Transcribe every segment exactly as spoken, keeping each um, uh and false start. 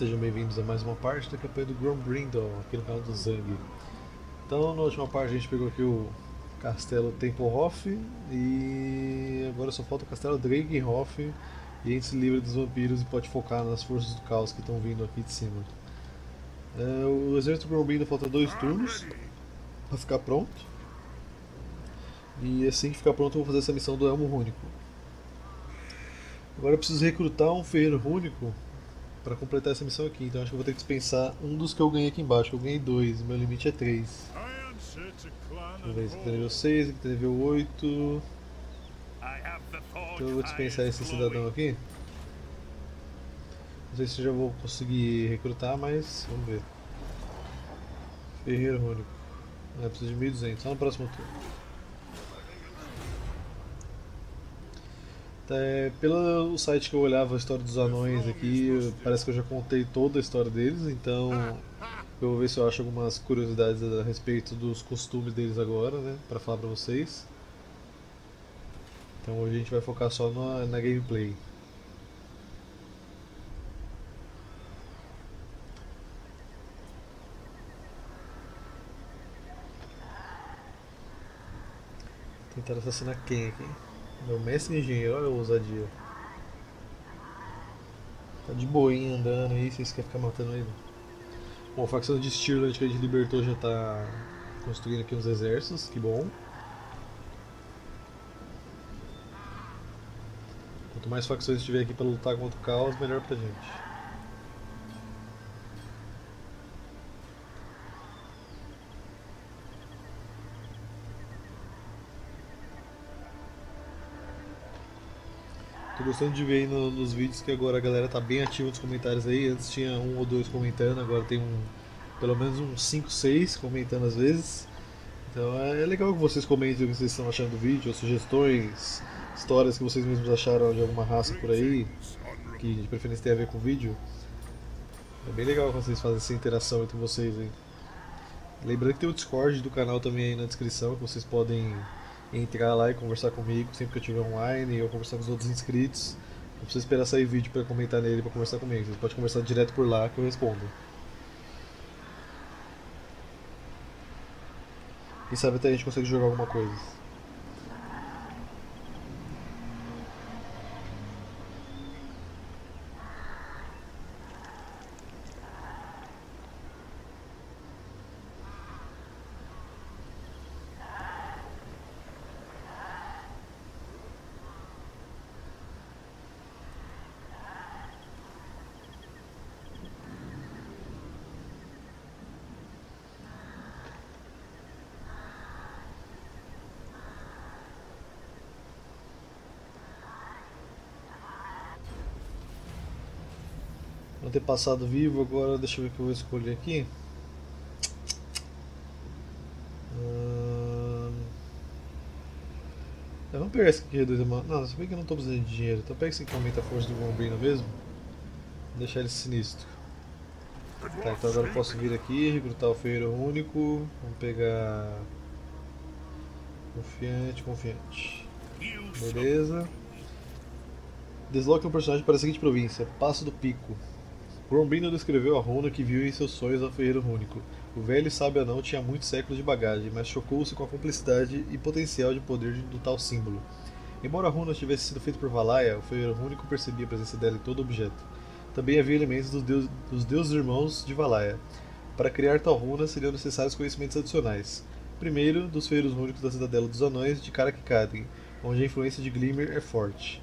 Sejam bem-vindos a mais uma parte da campanha do Grombrindal, aqui no canal do Zang. Então, na última parte a gente pegou aqui o castelo Templehof e agora só falta o castelo Dreggenhof e a gente se livra dos vampiros e pode focar nas forças do caos que estão vindo aqui de cima. É, o exército do Grombrindal falta dois turnos para ficar pronto e assim que ficar pronto eu vou fazer essa missão do Elmo Rûnico. Agora eu preciso recrutar um ferreiro rúnico para completar essa missão aqui, então acho que eu vou ter que dispensar um dos que eu ganhei aqui embaixo. Eu ganhei dois, meu limite é três. Esse aqui tem nível seis, aqui tem nível oito. Então eu vou dispensar esse cidadão aqui. Não sei se eu já vou conseguir recrutar, mas vamos ver. Ferreiro Rônico. Ah, preciso de mil e duzentos, só no próximo turno. É, pelo site que eu olhava a história dos anões aqui, parece que eu já contei toda a história deles, então eu vou ver se eu acho algumas curiosidades a respeito dos costumes deles agora, né, pra falar pra vocês. Então hoje a gente vai focar só na, na gameplay. Tentaram assassinar quem aqui? Meu mestre engenheiro, olha a ousadia. Tá de boinha andando aí, vocês querem ficar matando ele? Bom, a facção de Stirland que a gente libertou já tá construindo aqui uns exércitos, que bom. Quanto mais facções tiver aqui pra lutar contra o caos, melhor pra gente. Tô gostando de ver aí no, nos vídeos que agora a galera tá bem ativa nos comentários aí. Antes tinha um ou dois comentando, agora tem um, pelo menos uns cinco, seis comentando às vezes. Então é, é legal que vocês comentem o que vocês estão achando do vídeo, ou sugestões, histórias que vocês mesmos acharam de alguma raça por aí, que de preferência tem a ver com o vídeo. É bem legal que vocês fazem essa interação entre vocês aí. Lembrando que tem o Discord do canal também aí na descrição, que vocês podem entrar lá e conversar comigo sempre que eu estiver online, eu conversar com os outros inscritos. Não precisa esperar sair vídeo para comentar nele, para conversar comigo. Você pode conversar direto por lá que eu respondo. Quem sabe até a gente consegue jogar alguma coisa. Ter passado vivo agora, deixa eu ver o que eu vou escolher aqui. Hum... Eu não pego esse aqui que reduz a mana. Não, se bem que eu não estou precisando de dinheiro, então pega esse aqui que aumenta a força do Grombrindal mesmo. Vou deixar ele sinistro. Tá, então agora eu posso vir aqui, recrutar o ferreiro único. Vamos pegar. Confiante, confiante. Beleza. Desloque um personagem para a seguinte província, Passo do Pico. Grombrindal descreveu a runa que viu em seus sonhos ao ferreiro rúnico. O velho sábio anão tinha muitos séculos de bagagem, mas chocou-se com a cumplicidade e potencial de poder do tal símbolo. Embora a runa tivesse sido feita por Valaya, o ferreiro rúnico percebia a presença dela em todo objeto. Também havia elementos dos, deus, dos deuses irmãos de Valaya. Para criar tal runa seriam necessários conhecimentos adicionais. Primeiro, dos ferreiros rúnicos da Cidadela dos Anões de Karakkadeng, onde a influência de Glimmer é forte.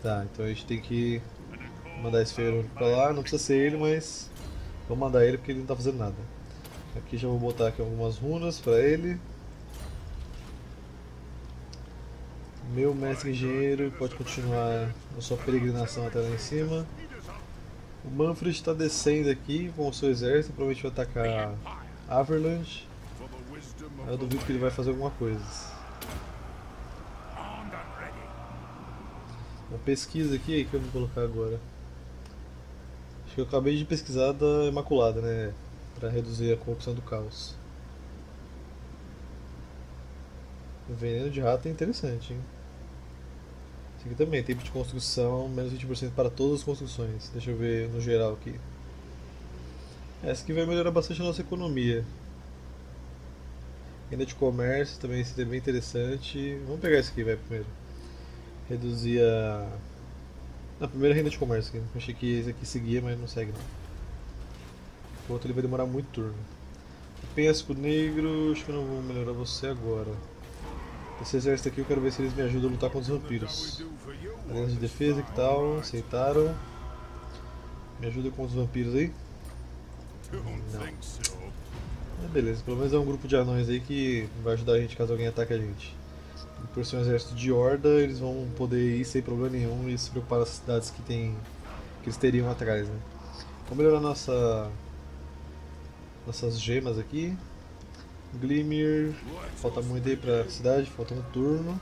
Tá, então a gente tem que mandar esse ferreiro único pra lá, não precisa ser ele, mas vou mandar ele porque ele não tá fazendo nada. Aqui já vou botar aqui algumas runas pra ele. Meu mestre engenheiro pode continuar a sua peregrinação até lá em cima. O Manfred está descendo aqui com o seu exército, provavelmente vai atacar Averland. Eu duvido que ele vai fazer alguma coisa. Uma pesquisa aqui, que eu vou colocar agora. Acho que eu acabei de pesquisar da Imaculada, né? Pra reduzir a corrupção do caos. O veneno de rato é interessante, hein? Isso aqui também, tempo de construção, menos vinte por cento para todas as construções. Deixa eu ver no geral aqui. Essa aqui vai melhorar bastante a nossa economia. Renda de comércio também seria bem interessante. Vamos pegar esse aqui, vai primeiro. Reduzir a... Na primeira renda de comércio aqui. Achei que esse aqui seguia, mas não segue não. O outro ele vai demorar muito turno. Penhasco Negro, acho que eu não vou melhorar você agora. Esse exército aqui eu quero ver se eles me ajudam a lutar contra os vampiros. Aliança de defesa, que tal? Aceitaram. Me ajuda com os vampiros aí? Não. É, beleza, pelo menos é um grupo de anões aí que vai ajudar a gente caso alguém ataque a gente. E por ser um exército de horda, eles vão poder ir sem problema nenhum e se preocupar das cidades que, tem, que eles teriam atrás, né? Vamos melhorar nossa, nossas gemas aqui. Glimmer, falta muito aí pra cidade, falta um turno.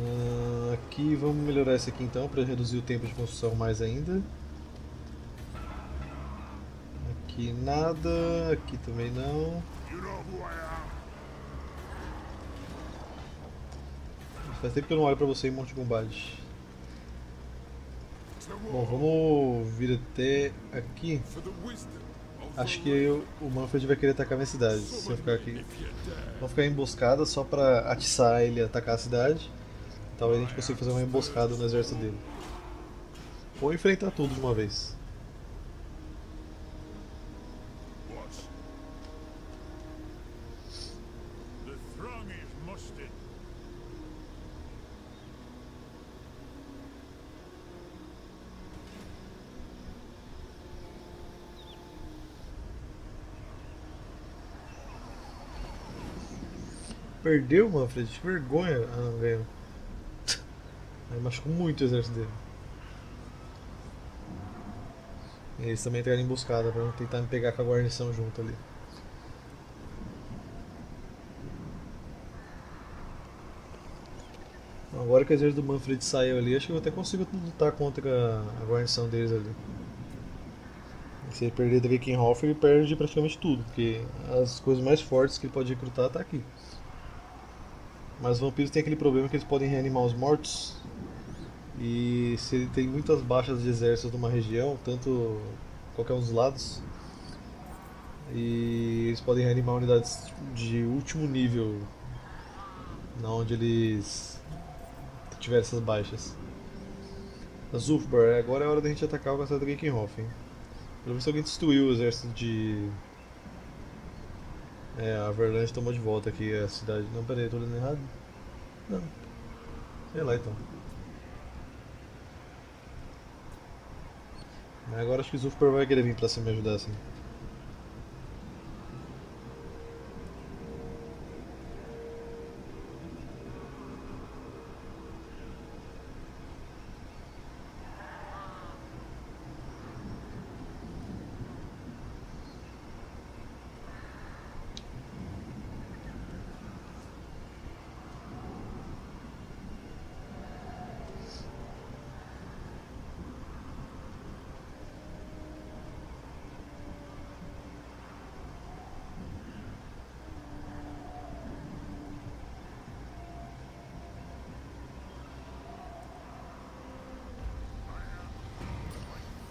Uh, aqui vamos melhorar esse aqui então para reduzir o tempo de construção mais ainda. Aqui nada, aqui também não. Faz tempo que eu não olho pra você em Monte Gumbad. Bom, vamos vir até aqui. Acho que eu, o Manfred vai querer atacar minha cidade, se eu ficar aqui. Vamos ficar emboscada só pra atiçar ele a atacar a cidade. Talvez a gente consiga fazer uma emboscada no exército dele. Ou enfrentar tudo de uma vez. Perdeu, Manfred? Que vergonha! Ah, não, ganhou. Aí machucou muito o exército dele. E eles também entraram emboscada pra não tentar me pegar com a guarnição junto ali. Agora que o exército do Manfred saiu ali, acho que eu até consigo lutar contra a guarnição deles ali. E se ele perder Drakenhof, ele perde praticamente tudo, porque as coisas mais fortes que ele pode recrutar tá aqui. Mas os vampiros tem aquele problema que eles podem reanimar os mortos. E se ele tem muitas baixas de exércitos numa região, tanto qualquer um dos lados, e eles podem reanimar unidades de último nível na onde eles tiveram essas baixas. Zhufbar, agora é hora da gente atacar o castelo de Gankhoff, hein? Pelo menos alguém destruiu o exército de... É, a Averland tomou de volta aqui a cidade. Não, peraí, tô olhando errado? Não. Sei lá então. Mas agora acho que o Zuffer vai querer vir pra se me ajudar assim.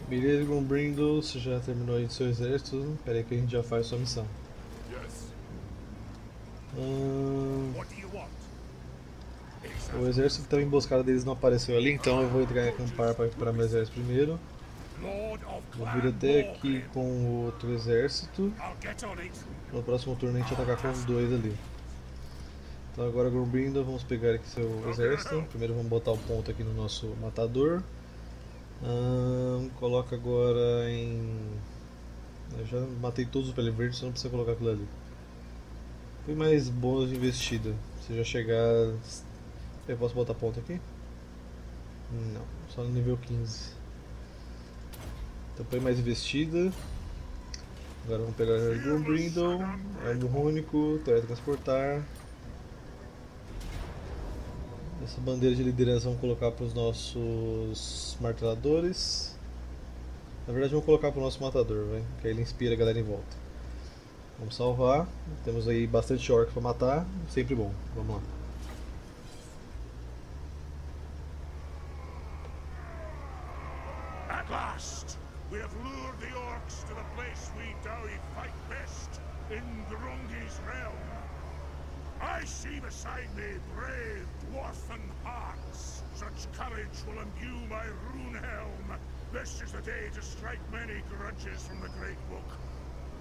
Beleza, Grombrindal, você já terminou aí seu exército, pera aí que a gente já faz sua missão. Hum... O exército que estava emboscado deles não apareceu ali, então eu vou entrar em acampar para recuperar meu exército primeiro. Vou vir até aqui com o outro exército. No próximo turno a gente atacar com os dois ali. Então agora, Grombrindal, vamos pegar aqui seu exército. Primeiro vamos botar o ponto aqui no nosso matador. Hum, coloca agora em... Eu já matei todos os pele verde, só não precisa colocar aquilo ali. Tem mais bônus de investida. Se já chegar... Eu posso botar ponto aqui? Não, só no nível quinze. Então põe mais investida. Agora vamos pegar o Grombrindal, Elmo Rûnico, teletransportar. Essa bandeira de liderança vamos colocar para os nossos marteladores. Na verdade vamos colocar para o nosso matador, véio, que aí ele inspira a galera em volta. Vamos salvar, temos aí bastante orc para matar, sempre bom, vamos lá. Atlas. We have lured the orcs to the place we dowie fight best, in Grungi's realm. I see beside me brave dwarfen hearts. Such courage will imbue my rune helm. This is the day to strike many grudges from the Great Book.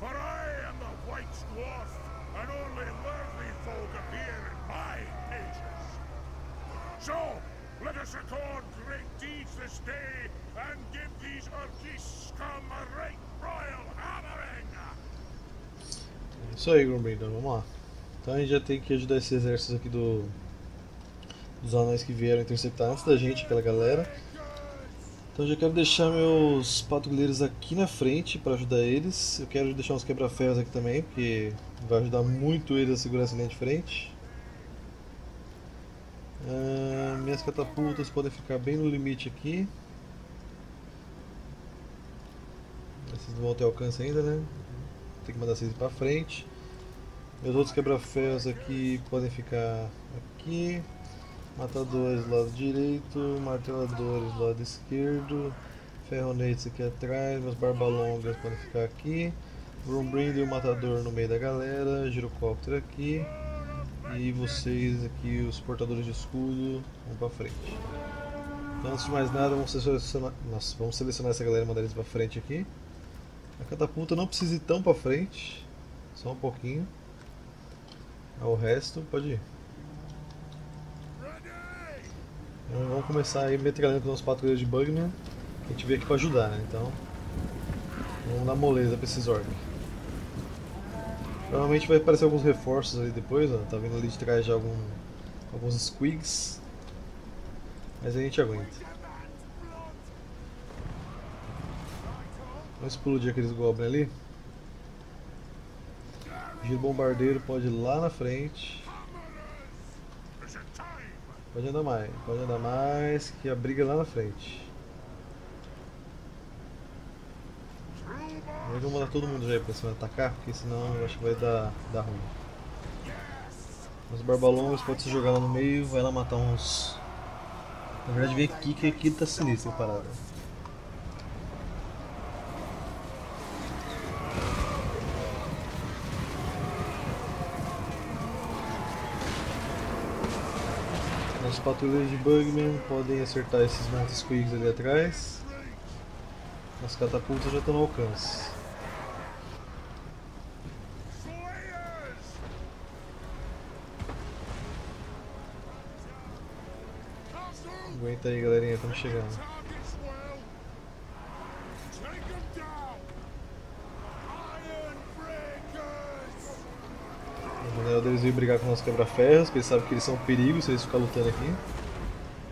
For I am the White Dwarf, and only worthy folk appear in my pages. So, let us record great deeds this day, and give these orcish scum a right royal hammering! É isso aí, Grombrindal, vamos lá. Então a gente já tem que ajudar esse exército aqui do... dos anões que vieram interceptar antes da gente, aquela galera. Então já quero deixar meus patrulheiros aqui na frente para ajudar eles. Eu quero deixar uns quebra-ferros aqui também, porque vai ajudar muito eles a segurar essa linha de frente. Ah, minhas catapultas podem ficar bem no limite aqui. Vocês não vão ter alcance ainda, né? Tem que mandar vocês para frente. Meus outros quebra-ferros aqui podem ficar aqui. Matadores do lado direito, marteladores do lado esquerdo, ferronetes aqui atrás, meus barbalongas podem ficar aqui, Grombrindal e o matador no meio da galera, girocóptero aqui, e vocês aqui, os portadores de escudo, vão pra frente. Então, antes de mais nada, vamos selecionar, nossa, vamos selecionar essa galera e mandar eles pra frente aqui. A catapulta não precisa ir tão pra frente, só um pouquinho, o resto pode ir. Então, vamos começar aí metralhando com os nossos patrulheiros de Bugman, que a gente veio aqui para ajudar, né? Então vamos dar moleza para esses orcs. Provavelmente vai aparecer alguns reforços ali depois, ó. Tá vendo ali de trás já algum, alguns squigs, mas a gente aguenta. Vamos explodir aqueles goblins ali. Giro bombardeiro pode ir lá na frente. Pode andar mais, pode andar mais, que a briga é lá na frente. Eu vou mandar todo mundo já aí pra cima atacar, porque senão eu acho que vai dar, dar ruim. Os barbalongos podem se jogar lá no meio, vai lá matar uns... Na verdade vem aqui, que aqui tá sinistro a parada. Os patrulheiros de Bugman podem acertar esses montes squigs ali atrás. As catapultas já estão no alcance. Aguenta aí, galerinha, estamos chegando. Eles vêm brigar com os nossos quebra-ferros, porque eles sabem que eles são um perigo se eles ficarem lutando aqui.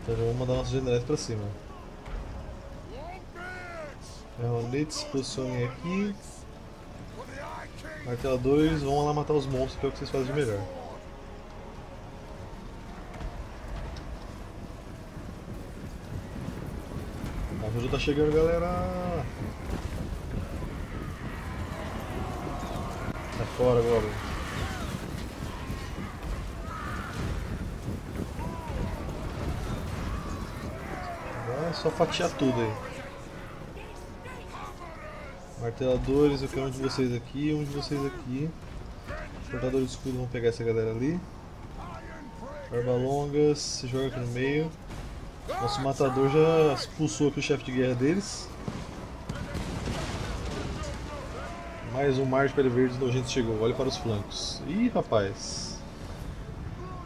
Então já vamos mandar nossos generais pra cima. Ferronetes, se posicionem aqui. Marteladores, vão lá matar os monstros, que é o que vocês fazem de melhor. A ajuda tá chegando, galera! Tá fora, Goblin. Só fatiar tudo aí. Marteladores, eu quero um de vocês aqui, um de vocês aqui. Portadores de escudo vão pegar essa galera ali. Barbalongas, se joga aqui no meio. Nosso matador já expulsou aqui o chefe de guerra deles. Mais um mar de pele verde nojento chegou, olha para os flancos. Ih, rapaz.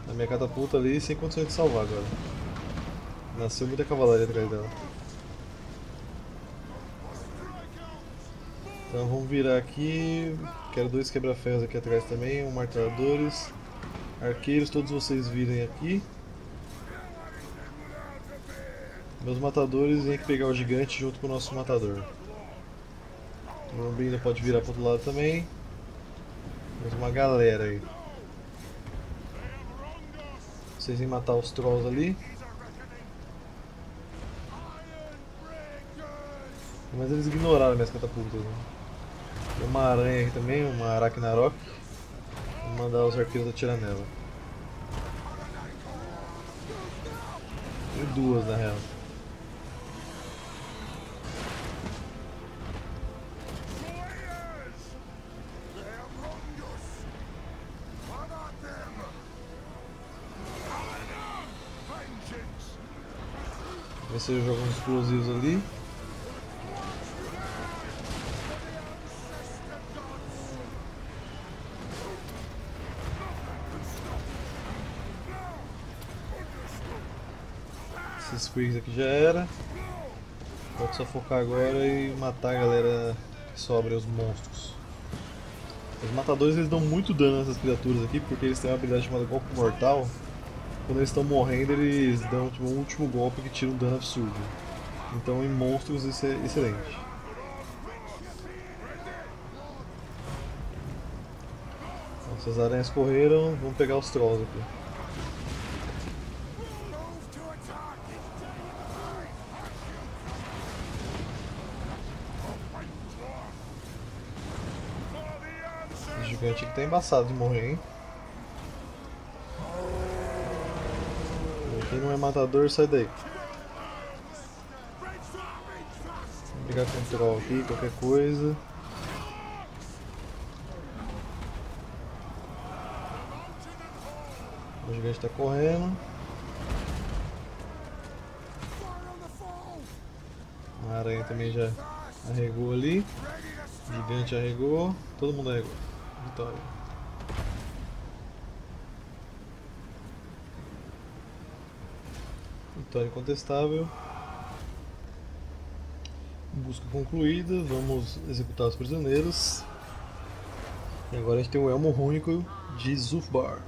A minha catapulta ali sem condições de salvar agora. Nasceu muita cavalaria atrás dela. Então vamos virar aqui. Quero dois quebra-ferros aqui atrás também. Um marteladores. Arqueiros, todos vocês virem aqui. Meus matadores vêm aqui pegar o gigante junto com o nosso matador. O Grombrindal pode virar para o outro lado também. Temos uma galera aí. Vocês vêm matar os trolls ali. Mas eles ignoraram minhas catapultas, né? Tem uma aranha aqui também, uma Araknarok. Vou mandar os arqueiros atirar nela. Tem duas na real. Vocês jogam os explosivos ali. Esses Quicks aqui já era. Pode só focar agora e matar a galera que sobra, os monstros. Os matadores, eles dão muito dano nessas criaturas aqui, porque eles têm uma habilidade chamada golpe mortal. Quando eles estão morrendo, eles dão tipo, um último golpe que tira um dano absurdo. Então em monstros isso é excelente. Nossa, as aranhas correram, vamos pegar os trolls aqui. Esse gigante aqui tá embaçado de morrer, hein? Quem não é matador, sai daí. Vou pegar control aqui, qualquer coisa. O gigante tá correndo. A aranha também já arregou ali. O gigante arregou. Todo mundo arregou. Vitória. Vitória incontestável. Busca concluída. Vamos executar os prisioneiros. E agora a gente tem o Elmo Rûnico de Zhufbar.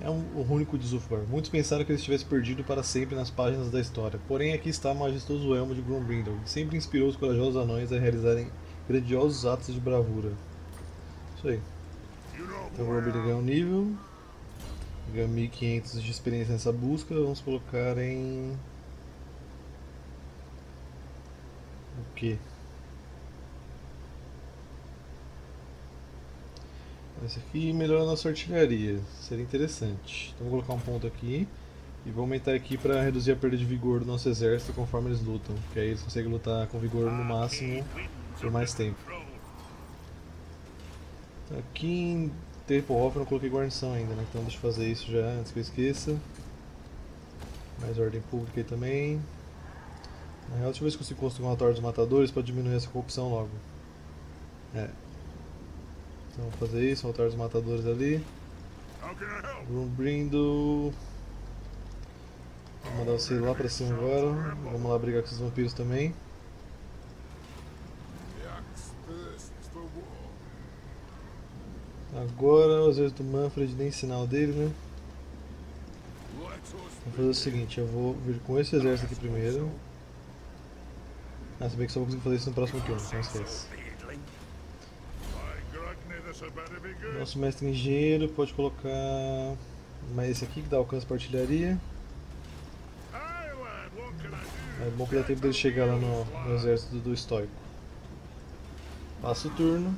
Elmo Rûnico de Zhufbar. Muitos pensaram que ele estivesse perdido para sempre nas páginas da história. Porém, aqui está o majestoso Elmo de Grombrindal, que sempre inspirou os corajosos anões a realizarem grandiosos atos de bravura. Isso aí. Então o Grombrindal ganha um nível. Ganho mil e quinhentos de experiência nessa busca, vamos colocar em... O que? Esse aqui melhora a nossa artilharia, seria interessante. Então vou colocar um ponto aqui e vou aumentar aqui para reduzir a perda de vigor do nosso exército conforme eles lutam, porque aí eles conseguem lutar com vigor no máximo por mais tempo. Aqui em... Templehof eu não coloquei guarnição ainda, né? Então deixa eu fazer isso já antes que eu esqueça. Mais ordem pública aí também. Na real, deixa eu ver se consigo construir um relatório dos matadores para diminuir essa corrupção logo. É. Então vou fazer isso, um relatório dos matadores ali. Grombrindal. Vou mandar você lá pra cima agora. Vamos lá brigar com esses vampiros também. Agora o exército do Manfred, nem sinal dele, né? Vou fazer o seguinte, eu vou vir com esse exército aqui primeiro. Ah, se bem que só vou conseguir fazer isso no próximo turno, não esquece. Nosso mestre engenheiro pode colocar... Mas esse aqui que dá alcance para artilharia. É bom que dá tempo dele chegar lá no, no exército do, do Estoico. Passa o turno.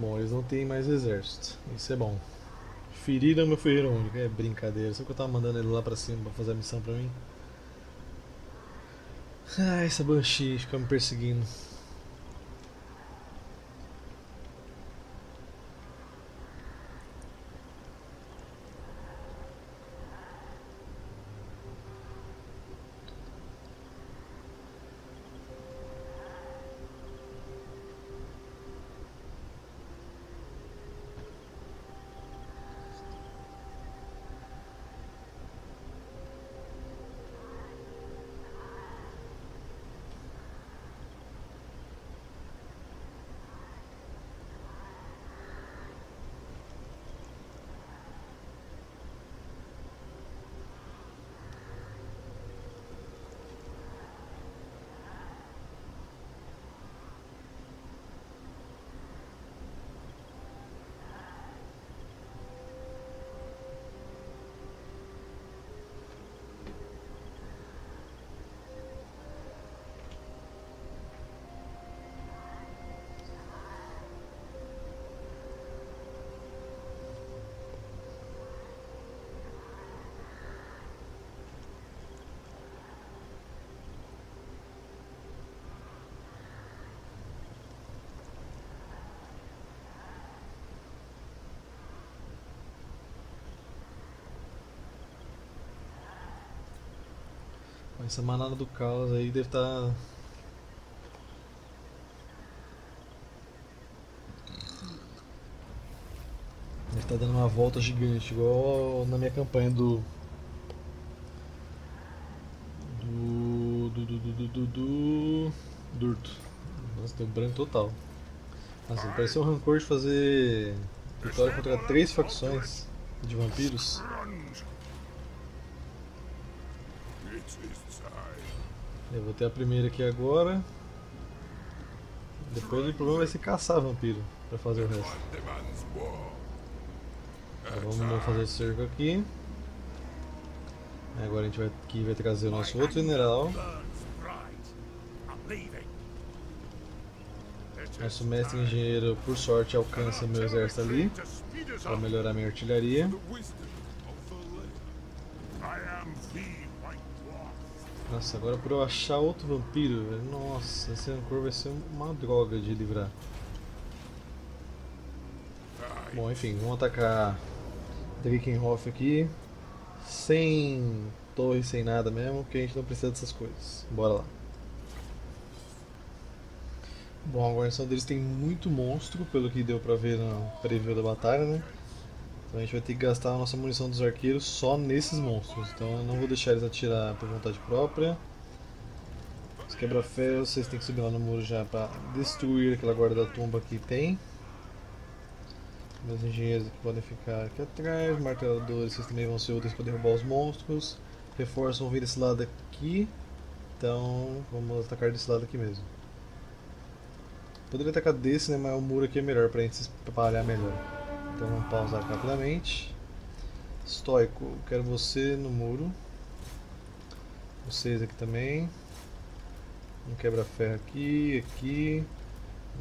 Bom, eles não têm mais exército, isso é bom. Feriram meu ferreiro único, é brincadeira, só que eu tava mandando ele lá pra cima pra fazer a missão pra mim. Ai, essa Banshee fica me perseguindo. Essa manada do caos aí deve estar... Deve estar dando uma volta gigante, igual na minha campanha do... Do... Do... Do... Do... do, do... Durto. Nossa, deu branco total. Nossa, pareceu um rancor de fazer... Vitória contra três facções de vampiros. Eu vou ter a primeira aqui agora. Depois o problema vai ser caçar vampiro para fazer o resto. Então, vamos fazer o cerco aqui. Agora a gente vai, aqui vai trazer o nosso outro general. Nosso mestre engenheiro, por sorte, alcança meu exército ali para melhorar minha artilharia. Nossa, agora por eu achar outro vampiro, velho. Nossa, esse rancor vai ser uma droga de livrar. Bom, enfim, vamos atacar Drakenhof aqui. Sem torre, sem nada mesmo, porque a gente não precisa dessas coisas. Bora lá. Bom, a guarnição deles tem muito monstro, pelo que deu pra ver no preview da batalha, né? Então a gente vai ter que gastar a nossa munição dos arqueiros só nesses monstros. Então eu não vou deixar eles atirar por vontade própria. Os quebra-ferros, vocês têm que subir lá no muro já pra destruir aquela guarda da tumba que tem. Meus engenheiros que podem ficar aqui atrás. Marteladores, vocês também vão ser úteis para derrubar os monstros. Reforços vão vir desse lado aqui. Então vamos atacar desse lado aqui mesmo. Poderia atacar desse, né, mas o muro aqui é melhor pra gente se espalhar melhor. Então vamos pausar rapidamente. Estoico, quero você no muro. Vocês aqui também. Um quebra-ferro aqui, aqui.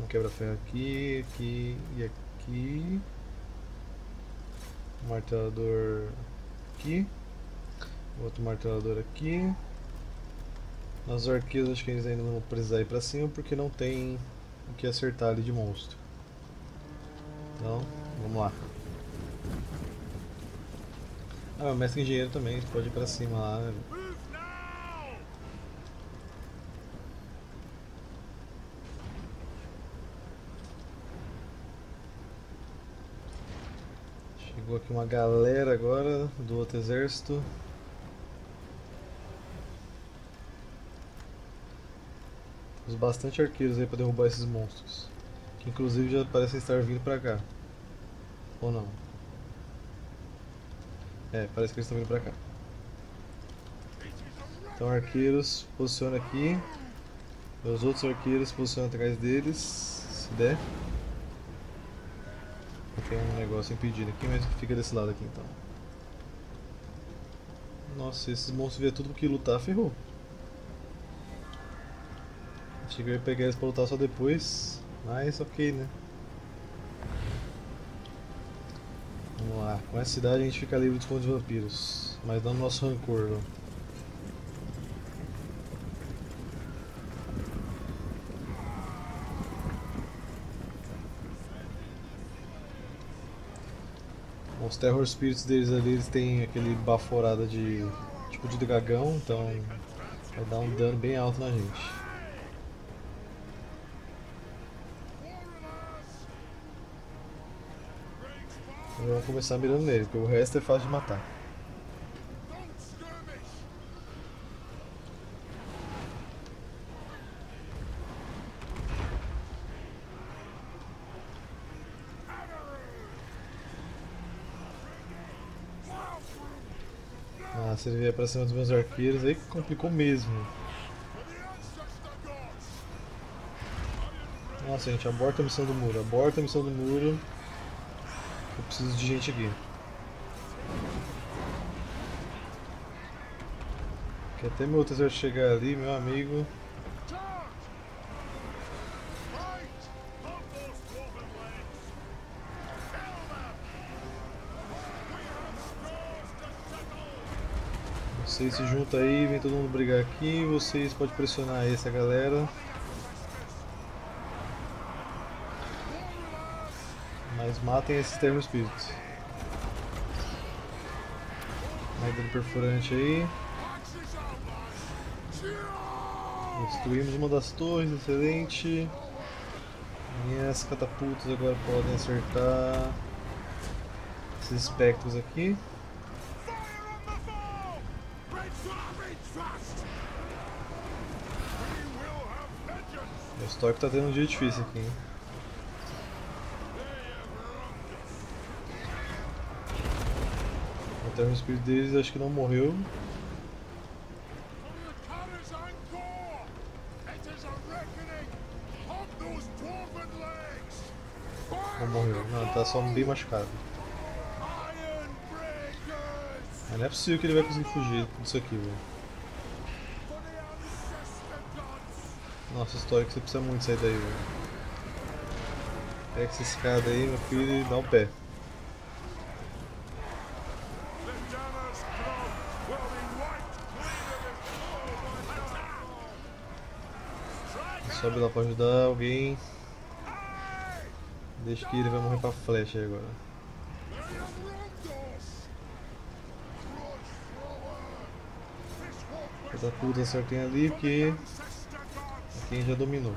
Um quebra-ferro aqui, aqui e aqui. Um martelador aqui. Outro martelador aqui. Os arqueiros acho que eles ainda não vão precisar ir pra cima porque não tem... o que acertar ali de monstro. Então, vamos lá. Ah, o mestre engenheiro também, pode ir pra cima lá, né? Chegou aqui uma galera agora do outro exército. Bastante arqueiros aí para derrubar esses monstros, que inclusive já parecem estar vindo para cá, ou não? É, parece que eles estão vindo para cá. Então arqueiros, posiciona aqui. Os outros arqueiros posicionam atrás deles, se der. Tem um negócio impedido aqui, mas fica desse lado aqui então. Nossa, esses monstros via tudo que lutar, ferrou. Achei que eu ia pegar eles pra lutar só depois, mas ok, né? Vamos lá, com essa cidade a gente fica livre dos condes vampiros, mas não no nosso rancor, não. Bom, os Terror Spirits deles ali, eles têm aquele baforada de tipo de dragão, então vai dar um dano bem alto na gente. Vamos começar mirando nele, porque o resto é fácil de matar. Ah, se ele vier pra cima dos meus arqueiros, aí complicou mesmo. Nossa, gente, aborta a missão do muro, aborta a missão do muro. Eu preciso de gente aqui. Que até meu tesouro chegar ali, meu amigo. Vocês se juntam aí, vem todo mundo brigar aqui. Vocês podem pressionar essa galera. Mas matem esses termos espíritos. Mais dano perfurante aí. Destruímos uma das torres, excelente. Minhas catapultas agora podem acertar esses espectros aqui. O Estoico tá tendo um dia difícil aqui, hein? Até o espírito deles acho que não morreu. Não morreu, não, tá só bem machucado. Mas não é possível que ele vai conseguir fugir disso aqui, velho. Nossa, Estoico, você precisa muito sair daí, velho. Pega essa escada aí, meu filho, e dá um pé. Sobe lá pra ajudar alguém. Deixa que ele vai morrer pra flecha aí agora. Essa puta acertem ali, porque... quem já dominou.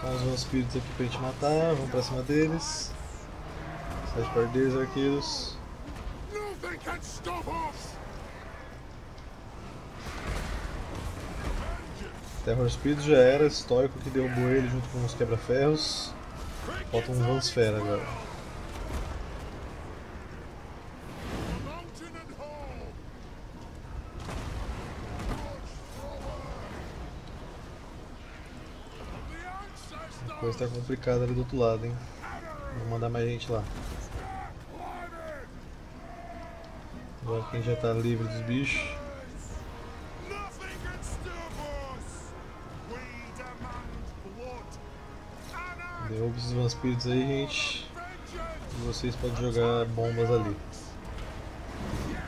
Só uns vampiros aqui pra gente matar, vamos pra cima deles. Sai de perto deles, arqueiros. Terror Spirit já era, Estoico que derrubou ele junto com os quebra-ferros. Falta um Vansfera agora. A coisa está complicada ali do outro lado, hein? Vou mandar mais gente lá. Agora quem já está livre dos bichos. Derruba esses vampiros aí, gente. E vocês podem jogar bombas ali.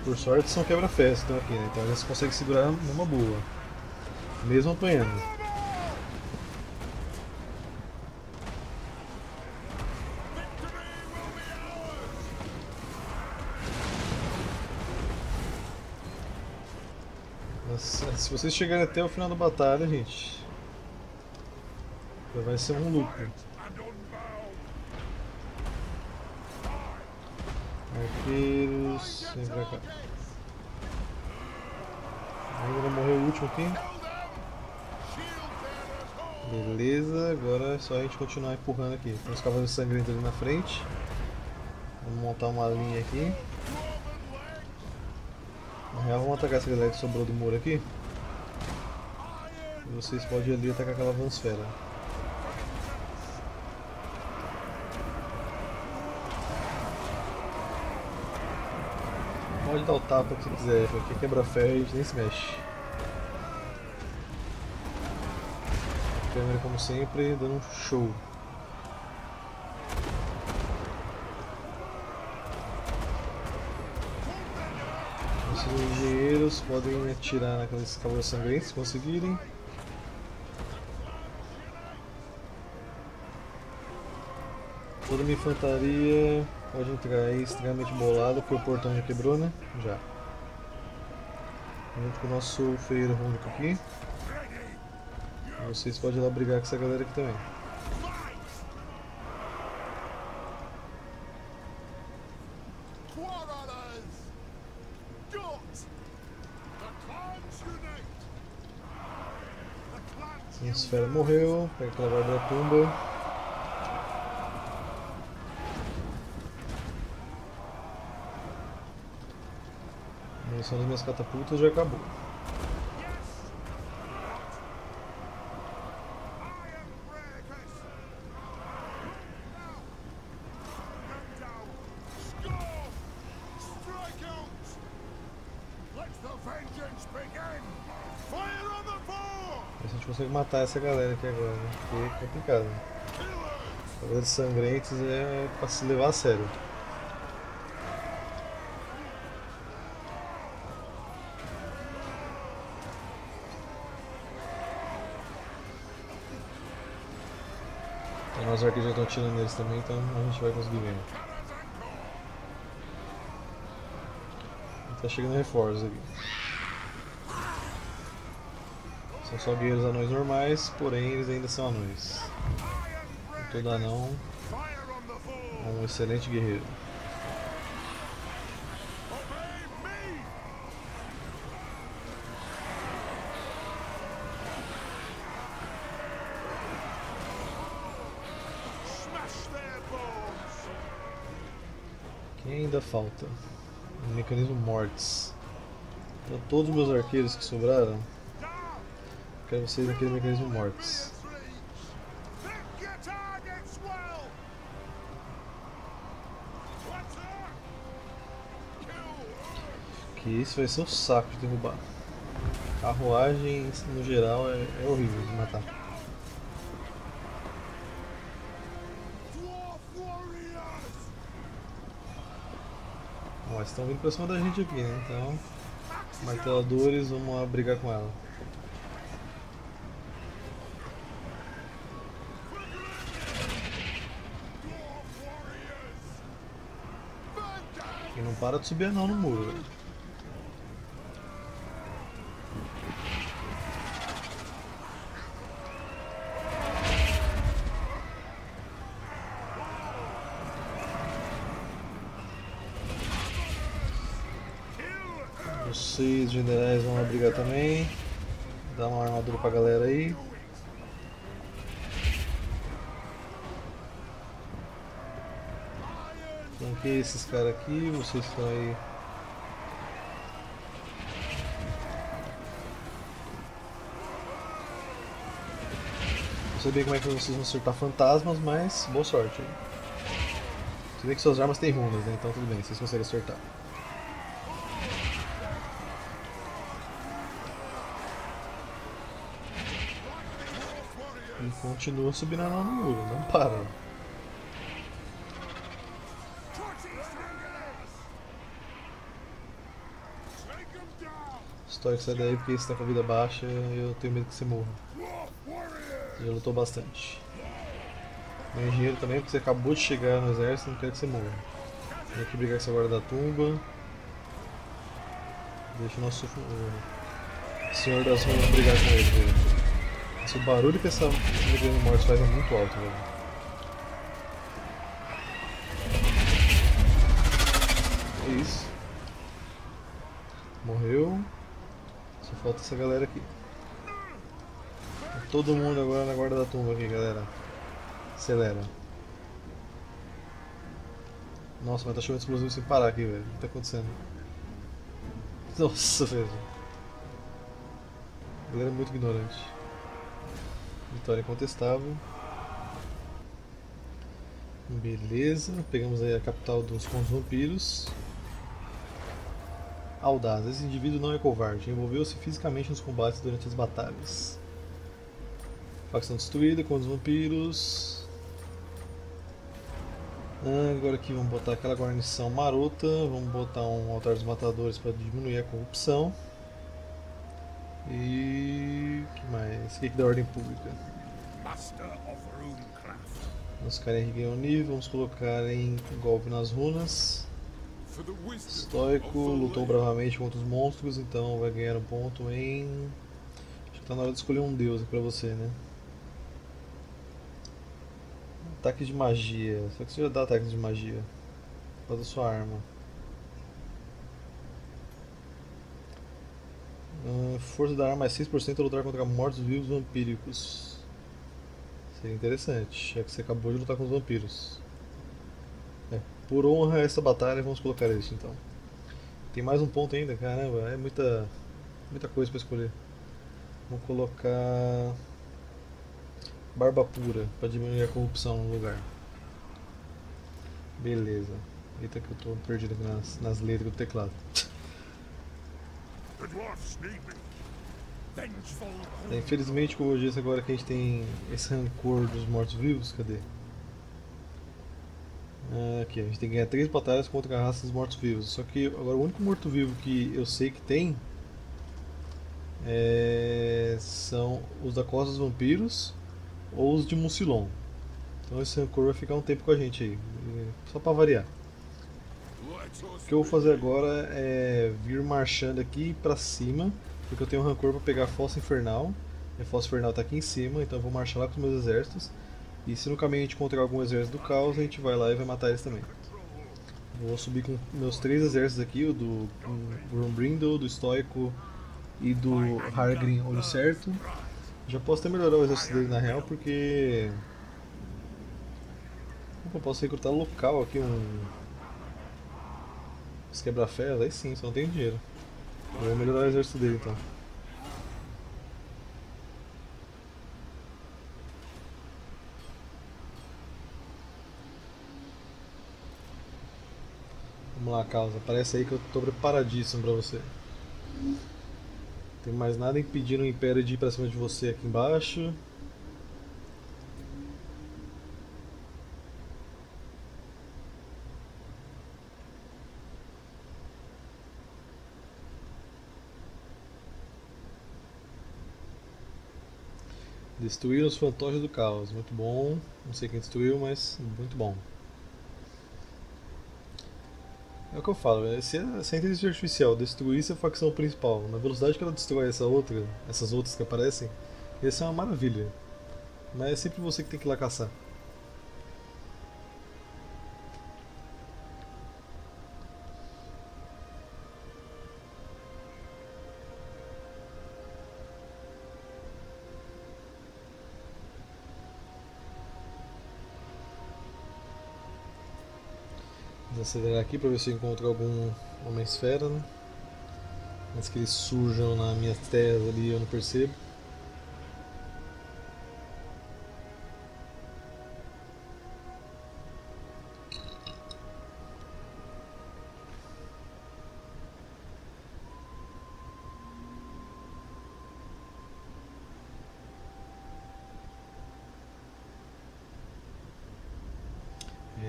Por sorte são quebra-ferros que estão aqui, né? Então eles conseguem segurar numa boa. Mesmo apanhando. Se vocês chegarem até o final da batalha, gente, vai ser um lucro. Arqueiros, vem pra cá. Ainda não morreu o último aqui. Beleza, agora é só a gente continuar empurrando aqui. Tem os cavaleiros sangrentos ali na frente. Vamos montar uma linha aqui. Na real, vamos atacar essa galera que sobrou do muro aqui. Vocês podem ali atacar aquela vansfera. Pode dar o tapa que quiser, porque quebra ferro e a gente nem se mexe. A câmera, como sempre, dando um show. Os engenheiros podem atirar naqueles cavalos sangrentos se conseguirem. Toda minha infantaria pode entrar aí extremamente bolada, porque o portão já quebrou, né? Já. Junto com o nosso feiro único aqui. Vocês podem ir lá brigar com essa galera aqui também. A esfera morreu, pega aquela guarda da tumba. A munição das minhas catapultas já acabou. Matar essa galera aqui agora, né? Porque é complicado. Né? Cavaleiros sangrentos é pra se levar a sério. E nós aqui já estão atirando neles também, então a gente vai conseguir mesmo. Tá chegando reforços aqui. São só guerreiros anões normais, porém eles ainda são anões. Todo anão é um excelente guerreiro. Ainda falta o mecanismo mortis. Então, todos os meus arqueiros que sobraram, quero vocês naquele mecanismo mortis. Que isso vai ser um saco de derrubar. A carruagem no geral é, é horrível de matar. Estão vindo pra cima da gente aqui, né? Então, marteladores, vamos lá brigar com ela. E não para de subir não no muro, velho. Vocês, generais, vão lá brigar também. Dá uma armadura pra galera aí. Flanquei esses caras aqui, vocês estão aí. Não sei bem como é que vocês vão acertar fantasmas, mas boa sorte. Você vê que suas armas têm runas, né? Então tudo bem, vocês conseguem acertar. Continua subindo no muro, não para. Estoico, sai daí porque você está com a vida baixa e eu tenho medo que você morra. Você já lutou bastante. Meu engenheiro também, porque você acabou de chegar no exército, não quero que você morra. Vem aqui brigar com essa guarda da tumba. Deixa o nosso o senhor das ruas brigar com ele, velho. O barulho que essa mecanismo mortis faz é muito alto, velho. É isso. Morreu. Só falta essa galera aqui. Todo mundo agora na guarda da tumba aqui, galera. Acelera. Nossa, mas tá chovendo explosivo sem parar aqui, velho. O que tá acontecendo? Nossa, velho. A galera é muito ignorante. Vitória incontestável. Beleza, pegamos aí a capital dos Condes Vampiros. Audaz, esse indivíduo não é covarde, envolveu-se fisicamente nos combates durante as batalhas. Facção destruída, Condes Vampiros. Ah, agora aqui vamos botar aquela guarnição marota, vamos botar um altar dos matadores para diminuir a corrupção. E que mais? O que é da ordem pública? Vamos ficar em Regueiro Nível, vamos colocar em golpe nas runas. Estoico lutou bravamente contra os monstros, então vai ganhar um ponto em... Acho que tá na hora de escolher um deus aqui pra você, né? Ataque de magia, só que você já dá ataque de magia por causa da sua arma. Uh, força da arma mais seis por cento a lutar contra mortos-vivos vampíricos. Seria interessante, já que você acabou de lutar com os vampiros. É, por honra a essa batalha, vamos colocar isso então. Tem mais um ponto ainda, caramba, é muita, muita coisa para escolher. Vamos colocar... Barba Pura, para diminuir a corrupção no lugar. Beleza. Eita que eu estou perdido aqui nas, nas letras do teclado. É, infelizmente, como eu disse agora que a gente tem esse rancor dos mortos-vivos, cadê? Ah, aqui, a gente tem que ganhar três batalhas contra a raça dos mortos-vivos. Só que agora o único morto-vivo que eu sei que tem é... são os da Costa dos Vampiros ou os de Mucilon. Então esse rancor vai ficar um tempo com a gente aí, só para variar. O que eu vou fazer agora é vir marchando aqui para cima, porque eu tenho um rancor para pegar a Fossa Infernal. A Fossa Infernal está aqui em cima, então eu vou marchar lá com os meus exércitos. E se no caminho a gente encontrar algum exército do caos, a gente vai lá e vai matar eles também. Vou subir com meus três exércitos aqui, o do Grombrindal, do Estoico e do Hargrim Olho Certo. Já posso até melhorar o exército dele na real, porque... eu posso recrutar local aqui, um... os quebra-ferros, aí sim, só não tenho dinheiro. Eu vou melhorar o exército dele então. Vamos lá, causa, parece aí que eu tô preparadíssimo pra você. Não tem mais nada impedindo o Império de ir pra cima de você aqui embaixo. Destruíram os fantoches do caos, muito bom. Não sei quem destruiu, mas muito bom. É o que eu falo, se a inteligência artificial destruísse a facção principal na velocidade que ela destrói essa outra, essas outras que aparecem, ia ser uma maravilha. Mas é sempre você que tem que ir lá caçar. Acelerar aqui para ver se eu encontro algum Homem-Esfera, né? Antes que eles surjam nas minhas terras ali eu não percebo.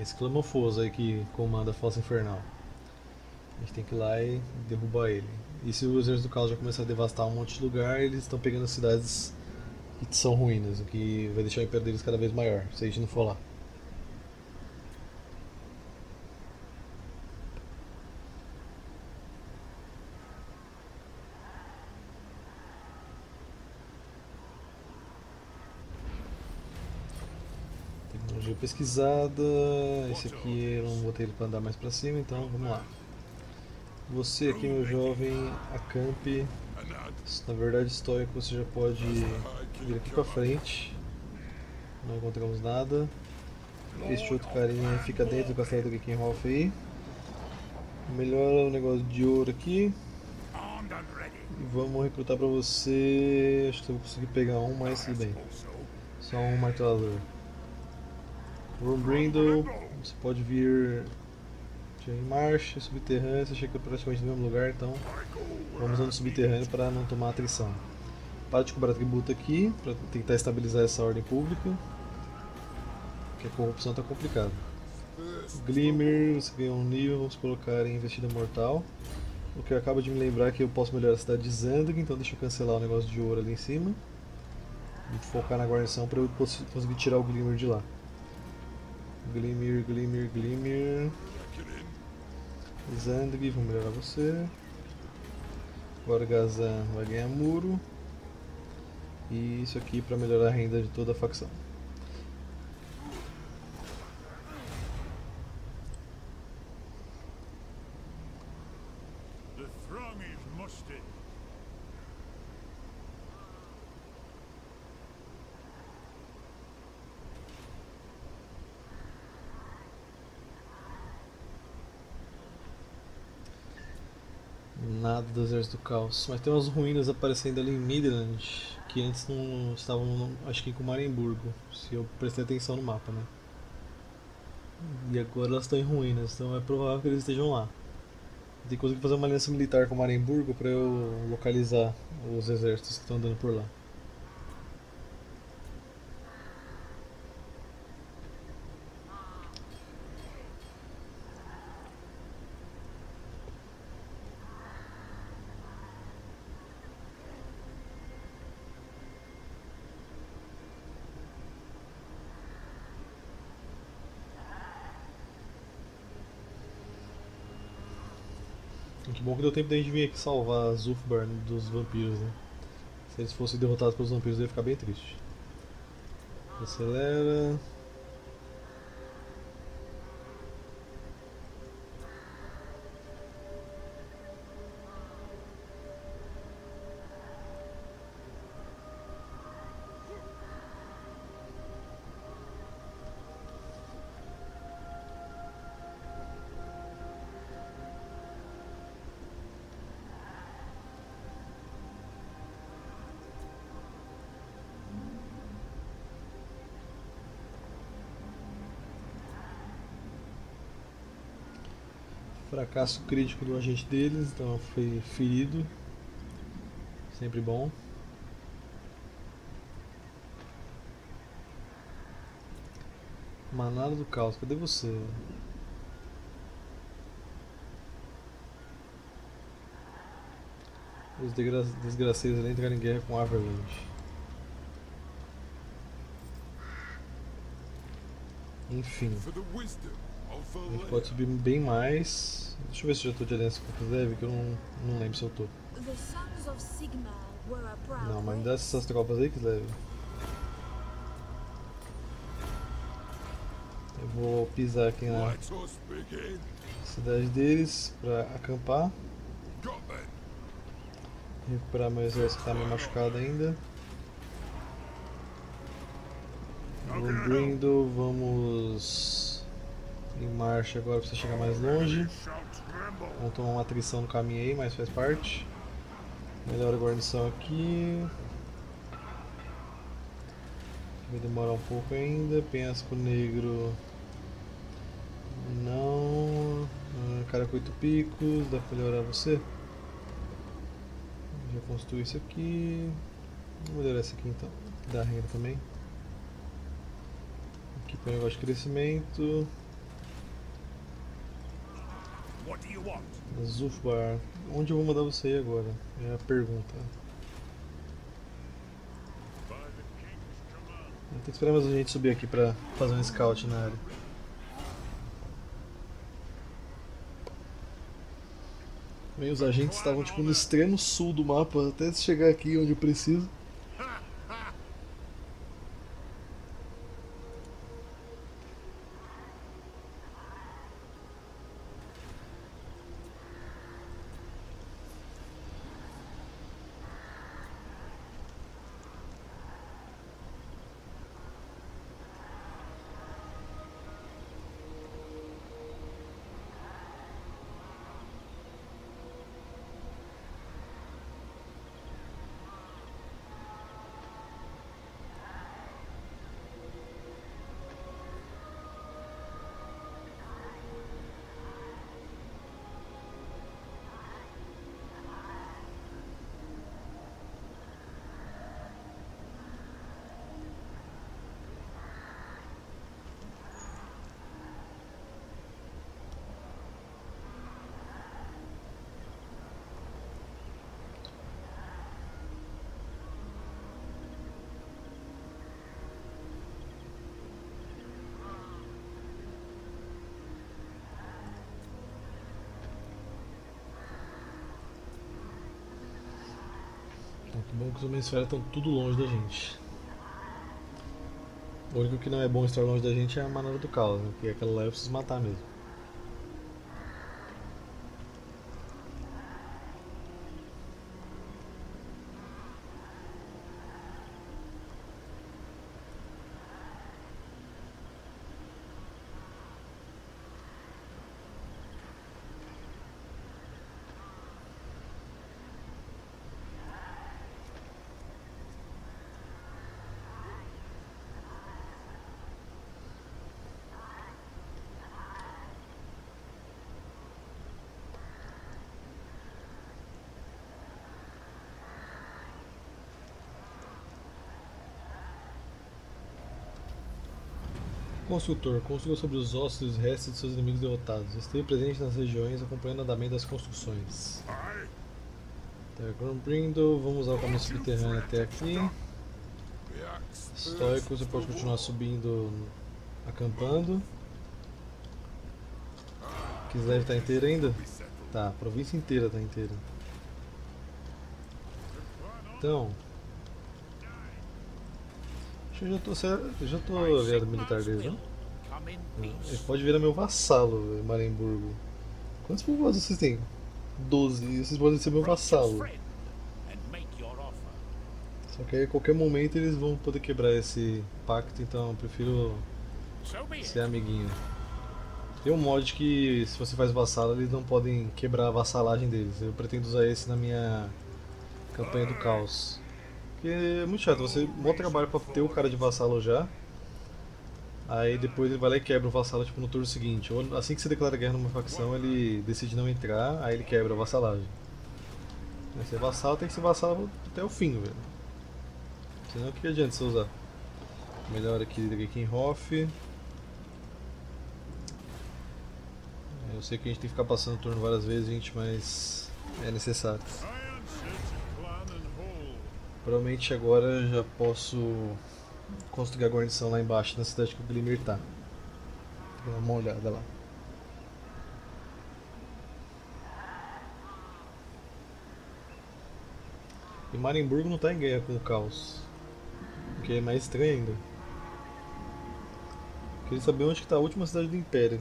Esse Clamofoso aí que comanda a Fossa Infernal. A gente tem que ir lá e derrubar ele. E se os exércitos do caos já começar a devastar um monte de lugar, eles estão pegando as cidades que são ruínas, o que vai deixar o império deles cada vez maior, se a gente não for lá. Pesquisada, esse aqui eu não botei ele para andar mais para cima, então vamos lá. Você aqui, meu jovem, acampe. Na verdade, Estoico, você já pode vir aqui para frente. Não encontramos nada. Este outro carinha fica dentro do castelo do Drakenhof aí. Melhora o negócio de ouro aqui. E vamos recrutar para você. Acho que eu vou conseguir pegar um, mas tudo bem. Só um martelador. Grombrindal, você pode vir em marcha, subterrâneo, você chega praticamente no mesmo lugar, então vamos no subterrâneo para não tomar atrição. Para de cobrar tributo aqui, para tentar estabilizar essa ordem pública, porque a corrupção está complicada. Glimmer, você ganhou um nível, vamos colocar em investida mortal. O que acaba de me lembrar é que eu posso melhorar a cidade de Zandrig, então deixa eu cancelar o negócio de ouro ali em cima. E focar na guarnição para eu conseguir tirar o Glimmer de lá. Glimmer, Glimmer, Glimmer. Zandrig, vamos melhorar você. Wargazan vai ganhar muro. E isso aqui para melhorar a renda de toda a facção. Nada do exército do caos, mas tem umas ruínas aparecendo ali em Midland, que antes não estavam, não, acho que com Marimburgo, se eu prestei atenção no mapa, né? E agora elas estão em ruínas, então é provável que eles estejam lá. Tem que fazer uma aliança militar com Marimburgo para eu localizar os exércitos que estão andando por lá. Que bom que deu tempo da gente vir aqui salvar Zhufbar dos vampiros, né? Se eles fossem derrotados pelos vampiros, eu ia ficar bem triste. Acelera. Fracasso crítico do agente deles, então foi ferido, sempre bom. Manada do caos, cadê você? Os desgraceiros ali entraram em guerra com Averland. Enfim. A gente pode subir bem mais. Deixa eu ver se eu já estou de aliança com o Kislev, que eu não, não lembro se eu estou. Não, mas me dá essas tropas aí, Kislev. Eu vou pisar aqui na cidade deles para acampar. Recuperar meu exército que está meio machucado ainda. Grombrindal, vamos... em marcha agora para você chegar mais longe. Vamos tomar uma atrição no caminho aí, mas faz parte. Melhora a guarnição aqui. Vai demorar um pouco ainda. Penhasco Negro. Não. Ah, cara com oito picos. Dá para melhorar você? Já construí isso aqui. Vou melhorar esse aqui então. Dá renda também. Aqui tem um negócio de crescimento. Zhufbar, onde eu vou mandar você ir agora? É a pergunta. Tem que esperar mais a gente subir aqui pra fazer um scout na área. Bem, os agentes estavam tipo no extremo sul do mapa, até chegar aqui onde eu preciso. Que bom que os homensferas estão tudo longe da gente. O único que não é bom estar longe da gente é a manada do caos, né? Porque aquela lá eu preciso matar mesmo. Construtor, construa sobre os ossos e os restos de seus inimigos derrotados. Esteja presente nas regiões acompanhando o andamento das construções. Até Grombrindal, vamos usar o caminho subterrâneo até aqui. Estoico, você pode continuar subindo, acampando. Kislev está inteiro ainda? Tá, a província inteira tá inteira. Então... eu já tô certo, eu já tô aliado militar dele, né? Ele pode virar meu vassalo, Marimburgo. Quantos povos vocês têm? doze. E vocês podem ser meu vassalo. Só que aí a qualquer momento eles vão poder quebrar esse pacto, então eu prefiro ser amiguinho. Tem um mod que se você faz vassalo eles não podem quebrar a vassalagem deles. Eu pretendo usar esse na minha campanha do caos. Porque é muito chato, você bota trabalho pra ter o cara de vassalo já. Aí depois ele vai lá e quebra o vassalo tipo, no turno seguinte. Ou assim que você declara guerra numa facção, ele decide não entrar, aí ele quebra a vassalagem. Mas se é vassalo, tem que ser vassalo até o fim, velho. Senão o que adianta você usar? Melhor aqui Dreggenhof. Eu sei que a gente tem que ficar passando o turno várias vezes, gente, mas é necessário. Provavelmente agora já posso construir a guarnição lá embaixo, na cidade que o Glimmer tá. Vou dar uma olhada lá. E Marimburgo não tá em guerra com o caos, o que é mais estranho ainda. Queria saber onde que tá a última cidade do Império.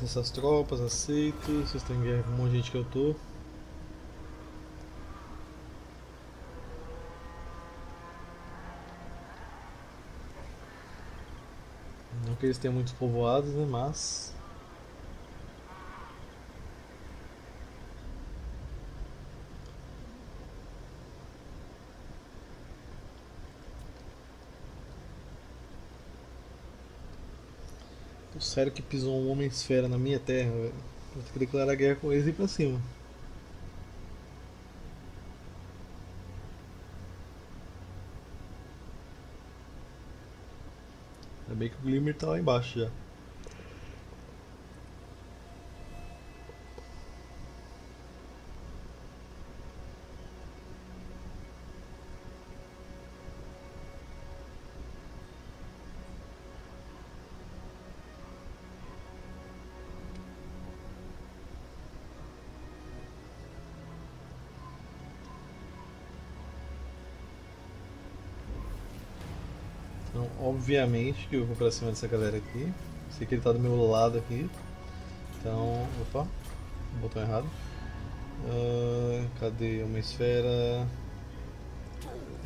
Essas tropas, aceito, vocês estão em guerra com um monte de gente que eu tô. Não que eles tenham muitos povoados, né, mas... sério que pisou um homem-esfera na minha terra, velho. Vou ter que declarar guerra com eles e ir pra cima. Ainda bem que o Glimmer tá lá embaixo já. Obviamente que eu vou pra cima dessa galera aqui. Sei que ele tá do meu lado aqui. Então, opa, botão errado. Uh, cadê uma esfera?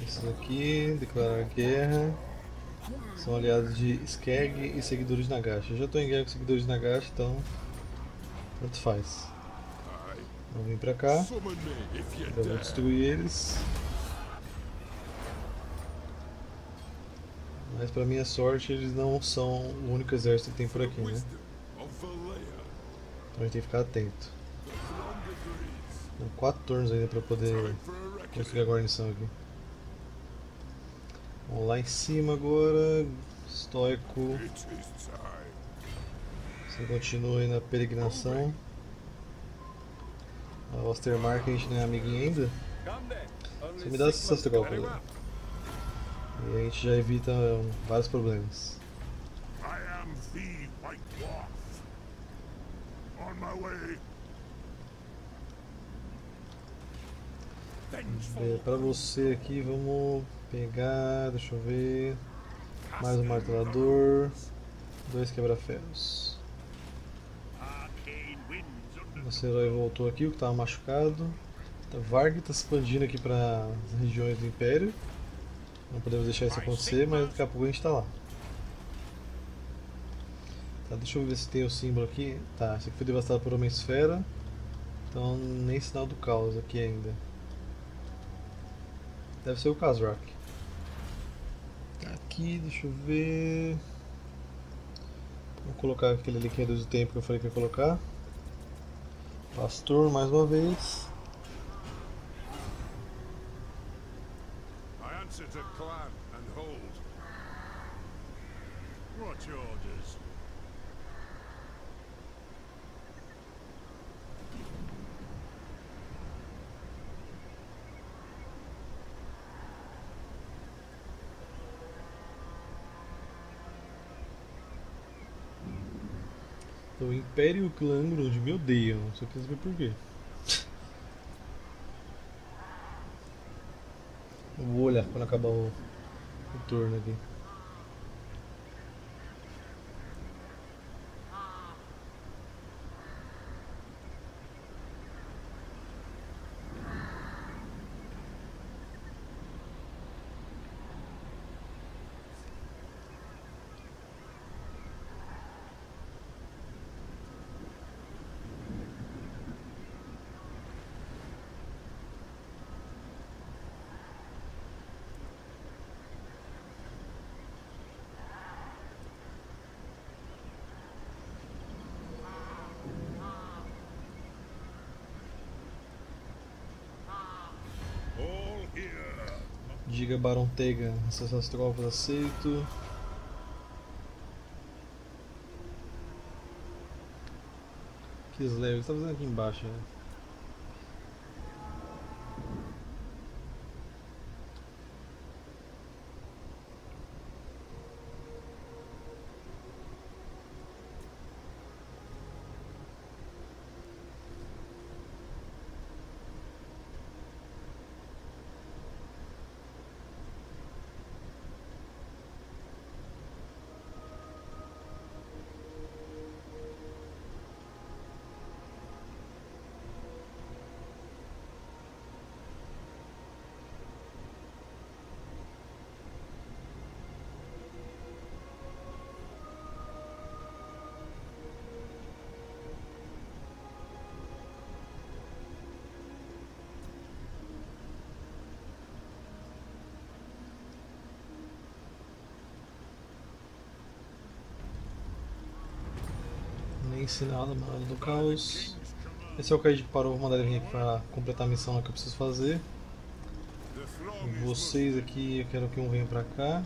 Isso aqui, declarar guerra. São aliados de Skeg e seguidores de Nagash. Eu já tô em guerra com seguidores de Nagash, então tanto faz. Vamos vir pra cá. Eu vou destruir eles. Mas pra minha sorte eles não são o único exército que tem por aqui, né? Então a gente tem que ficar atento. Tem quatro turnos ainda pra poder construir a guarnição aqui. Vamos lá em cima agora. Estoico. Você continua aí na peregrinação. A Ostermark a gente não é amiguinho ainda. Você me dá essas tropas, galera. E a gente já evita vários problemas. É, para você aqui, vamos pegar, deixa eu ver, mais um martelador, dois quebra-ferros. Nosso herói voltou aqui, o que estava machucado. A Varg está se expandindo aqui para as regiões do Império. Não podemos deixar isso acontecer, mas daqui a pouco a gente está lá. Tá, deixa eu ver se tem o símbolo aqui. Tá, esse aqui foi devastado por uma esfera. Então nem sinal do caos aqui ainda. Deve ser o Khazrak. Tá aqui, deixa eu ver... Vou colocar aquele ali que reduz o tempo que eu falei que ia colocar. Pastor, mais uma vez. I answer to clan and hold. What's your orders? O Império e o Clã Grud me odeiam, só quero saber por quê. Eu vou olhar quando acabar o, o turno aqui. Diga Barão Tegan, essas tropas aceito. Kislev, o que está fazendo aqui embaixo? Né? Ensinado mano do caos. Esse é o que a gente parou, vou mandar ele vir aqui para completar a missão que eu preciso fazer. Vocês aqui, eu quero que um venha para cá.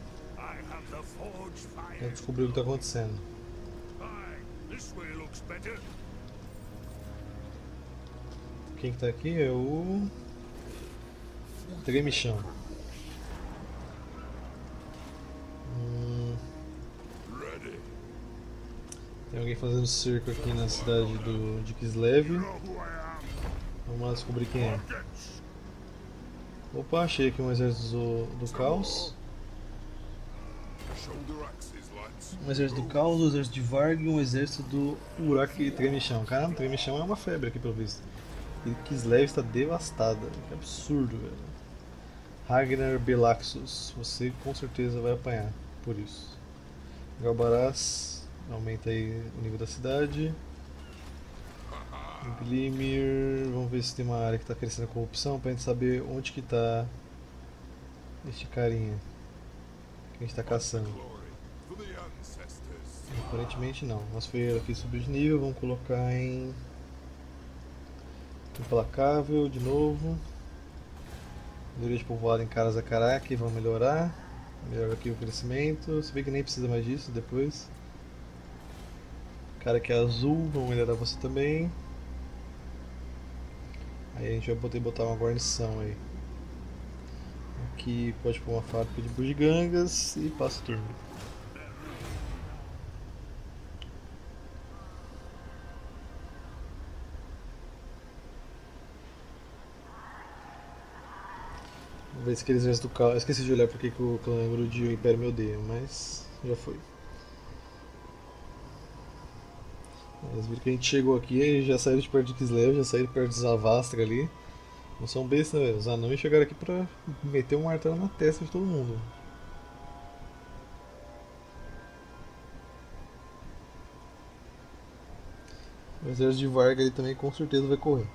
Quero descobrir o que está acontecendo. Quem que está aqui é o Tremichão. Tem alguém fazendo cerco aqui na cidade do, de Kislev. Vamos lá descobrir quem é. Opa, achei aqui um exército do, do caos. Um exército do caos, um exército de Varg e um exército do Urak e Tremichão. Caramba, Tremichão é uma febre aqui pelo visto. E Kislev está devastada. Que absurdo, velho. Ragnar Belaxus, você com certeza vai apanhar por isso. Galbaraz. Aumenta aí o nível da cidade. Glimmer, vamos ver se tem uma área que está crescendo a corrupção para a gente saber onde que está este carinha que a gente está caçando. Aparentemente não. Nosso ferreiro aqui subiu de nível, vamos colocar em implacável de novo. Direito de povoado em Caras a Caraca, vamos melhorar. Melhora aqui o crescimento. Se bem que nem precisa mais disso depois. Cara que é azul, vamos melhorar você também. Aí a gente vai poder botar uma guarnição aí. Aqui pode pôr uma fábrica de bugigangas e passa o turno. Vamos ver se aqueles restos do caos. Eu esqueci de olhar porque que o clã Grud e o Império me odeiam, mas já foi. Eles viram que a gente chegou aqui e já saíram de perto de Kislev, já saíram de perto de Zavastra ali. Não são bestas, velho. Os anões chegaram aqui pra meter um martelo na testa de todo mundo. O exército de Varg ali também com certeza vai correr.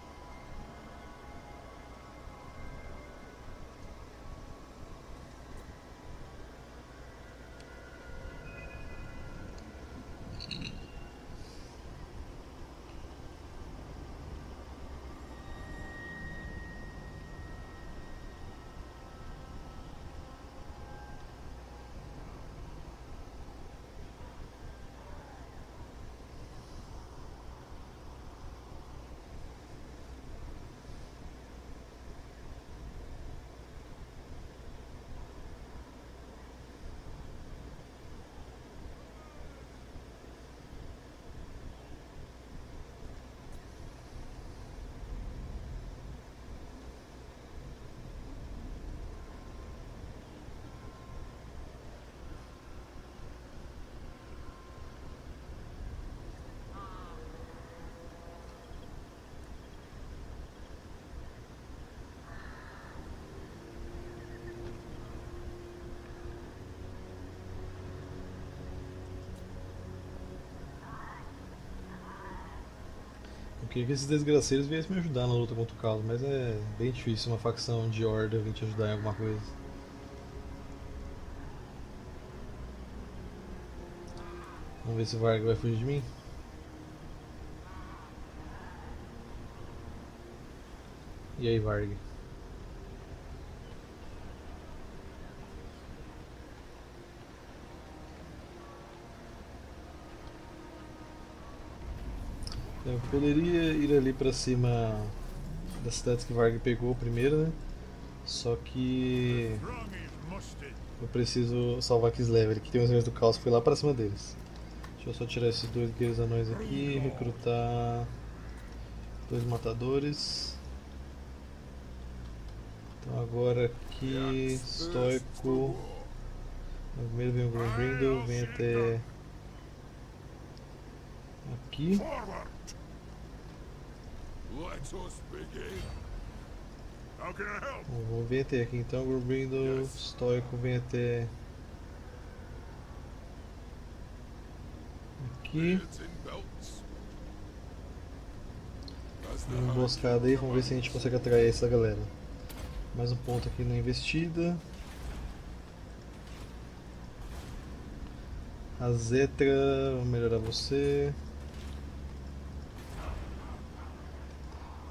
queria que esses desgraceiros viessem me ajudar na luta contra o caos, mas é bem difícil uma facção de horda vir te ajudar em alguma coisa. Vamos ver se o Varg vai fugir de mim. E aí, Varg? Eu poderia ir ali pra cima das cidades que Varg pegou primeiro, né? Só que eu preciso salvar Kislev, que tem os anões do caos, foi lá pra cima deles. Deixa eu só tirar esses dois guerreiros anões aqui, recrutar dois matadores. Então agora aqui, Estoico. Primeiro vem o Grombrindal, vem até aqui. Bom, vou vir até aqui então, Grombrindal, Estoico vem até aqui. Uma emboscada aí, vamos ver se a gente consegue atrair essa galera. Mais um ponto aqui na investida. A Zetra, vou melhorar você.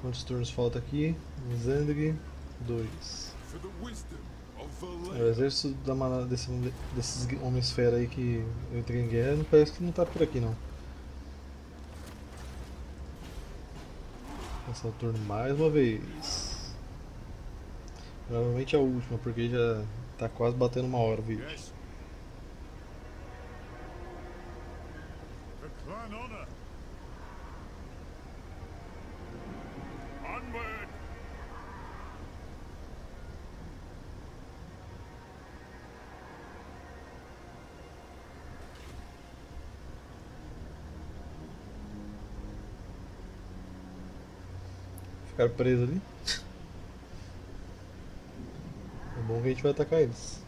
Quantos turnos falta aqui? Zandrig, dois. É, o exército da manada desse, desses homens-fera aí que eu entrei em guerra, não parece que não tá por aqui não. Passar o turno mais uma vez. Provavelmente a última, porque já tá quase batendo uma hora o vídeo. Ficaram presos ali. É bom que a gente vai atacar eles.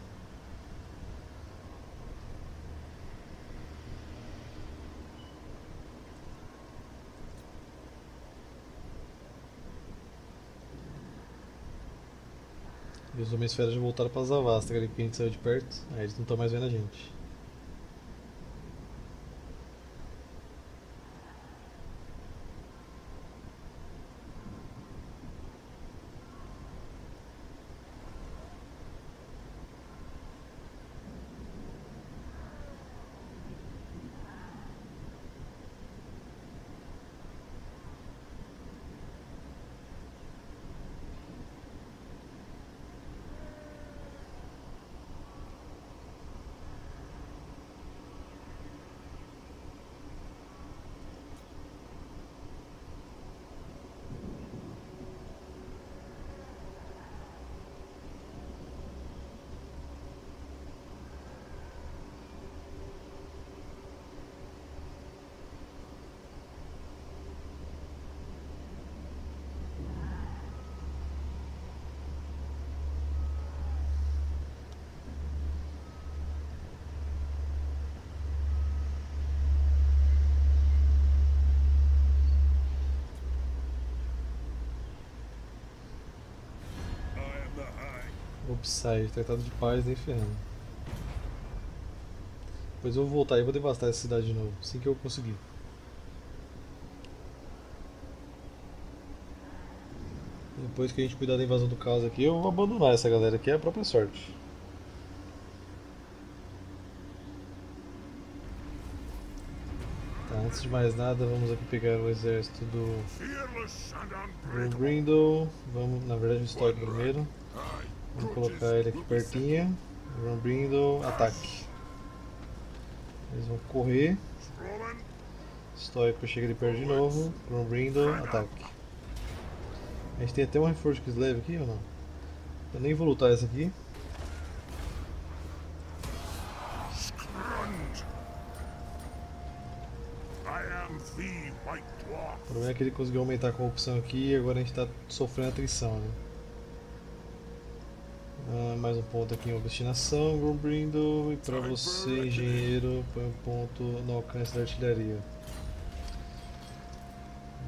E os homens-feras já voltaram para as avastas ali que a gente saiu de perto. Aí eles não estão mais vendo a gente. Sai, tratado de paz, nem ferrando. Depois eu vou voltar e vou devastar essa cidade de novo, assim que eu conseguir. Depois que a gente cuidar da invasão do caos aqui, eu vou abandonar essa galera aqui, é a própria sorte. Tá, antes de mais nada, vamos aqui pegar o exército do Grombrindal. Vamos, na verdade, o Estoico primeiro. Vamos colocar ele aqui pertinho. Grombrindal, ataque. Eles vão correr. Estoico chega ali perto de novo. Grombrindal, ataque. A gente tem até um reforço que leve aqui ou não? Eu nem vou lutar essa aqui. O problema é que ele conseguiu aumentar a corrupção aqui e agora a gente está sofrendo atrição, né? Ah, mais um ponto aqui em obstinação, Grombrindal, e pra você, engenheiro, põe um ponto no alcance da artilharia.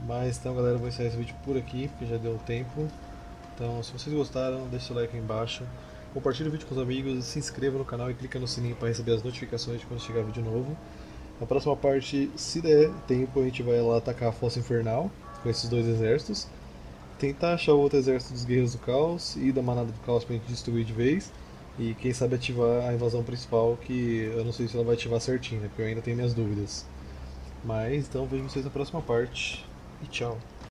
Mas então, galera, eu vou encerrar esse vídeo por aqui, porque já deu um tempo. Então, se vocês gostaram, deixa o like aí embaixo, compartilha o vídeo com os amigos, se inscreva no canal e clica no sininho para receber as notificações de quando chegar vídeo novo. Na próxima parte, se der tempo, a gente vai lá atacar a Fossa Infernal com esses dois exércitos, tentar achar o outro exército dos Guerreiros do Caos e da Manada do Caos para a gente destruir de vez. E quem sabe ativar a invasão principal, que eu não sei se ela vai ativar certinho, né? Porque eu ainda tenho minhas dúvidas. Mas então vejo vocês na próxima parte. E tchau.